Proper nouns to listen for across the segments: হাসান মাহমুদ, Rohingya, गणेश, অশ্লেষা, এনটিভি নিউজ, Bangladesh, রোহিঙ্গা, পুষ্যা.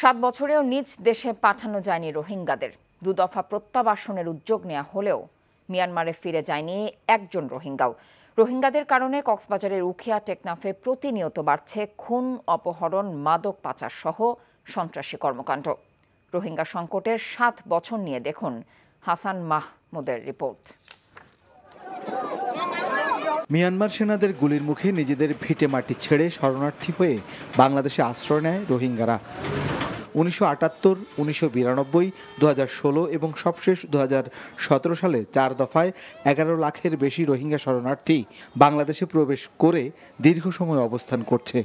7 বছরেও নিজ দেশে পাঠানো যায়নি রোহিঙ্গাদের। দুদফা প্রত্যাবাসনের উদ্যোগ নেওয়া হলেও মিয়ানমারে ফিরে যায়নি একজন রোহিঙ্গাও। রোহিঙ্গাদের কারণে কক্সবাজারের উখিয়া, টেকনাফে প্রতিনিয়ত বাড়ছে খুন, অপহরণ, মাদক পাচার সহ সন্ত্রাসী কর্মকাণ্ড। রোহিঙ্গা সংকটের 7 বছর নিয়ে দেখুন হাসান মাহমুদের রিপোর্ট। মিয়ানমার সেনাদের গুলির মুখে নিজেদের ভিটে মাটি ছেড়ে শরণার্থী হয়ে বাংলাদেশে আশ্রয় নেয় রোহিঙ্গারা। 1978, 1992, 2016 এবং সবশেষ 2017 সালে 4 দফায় 11 লাখের বেশি রোহিঙ্গা শরণার্থী বাংলাদেশে প্রবেশ করে দীর্ঘ সময় অবস্থান করছে।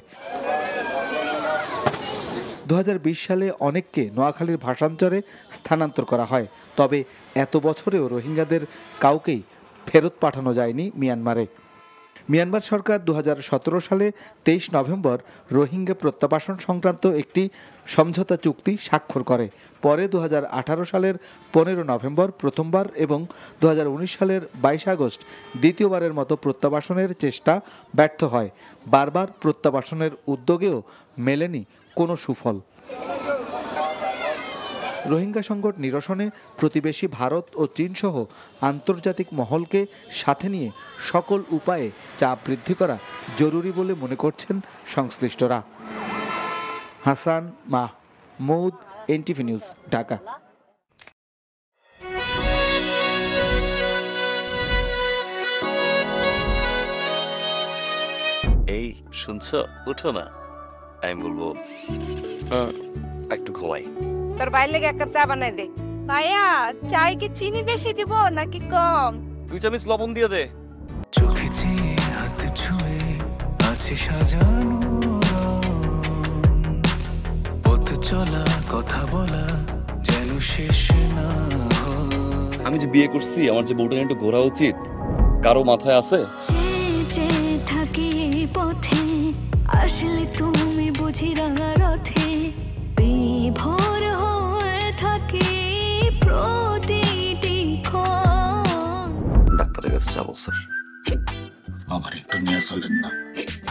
2020 সালে অনেককে নোয়াখালীর ভাষান্তরে স্থানান্তর করা হয়, তবে এত বছরেও রোহিঙ্গাদের কাউকেই ফেরত পাঠানো যায়নি মিয়ানমারে। মিয়ানমার সরকার 2017 সালে 23 নভেম্বর রোহিঙ্গা প্রত্যাবাসন সংক্রান্ত একটি সমঝোতা চুক্তি স্বাক্ষর করে। পরে 2018 সালের 15 নভেম্বর প্রথমবার এবং 2019 সালের 22 আগস্ট দ্বিতীয়বারের মতো প্রত্যাবাসনের চেষ্টা ব্যর্থ হয়। বারবার প্রত্যাবাসনের উদ্যোগেও মেলেনি কোনো সুফল। রোহিঙ্গা সংকট নিরসনে প্রতিবেশী ভারত ও চীনসহ আন্তর্জাতিক মহলকে সাথে নিয়ে সকল উপায়ে চাপ বৃদ্ধি করা জরুরি বলে মনে করছেন সংশ্লিষ্টরা। হাসান মাহমুদ, এনটিভি নিউজ, Dhaka. এই শুনছ, উঠো না। আমি বলবো একটু ঘুমাই। তোর বাইরে লেগে এক কাপ চা বানাই দে। ভাইয়া, চায়ে কি চিনি বেশি দিব নাকি কম? 2 চামচ লবণ দিয়ে দে। চোখে হাত ছুঁয়ে আছে সাজানো পথ চলা, কথা বলা যেন শেষ না। আমি যে বিয়ে করছি, আমার যে বউটা একটু ঘোরা উচিত, কারো মাথায় আছে? থাকি পথে আসলে তুমি বুঝি রাঙা রথে বিভোর হয়ে থাকি প্রতিটি ক্ষণ। ডাক্তারের কাছে যাবো স্যার, আমার একটু নিয়ে চলেন না।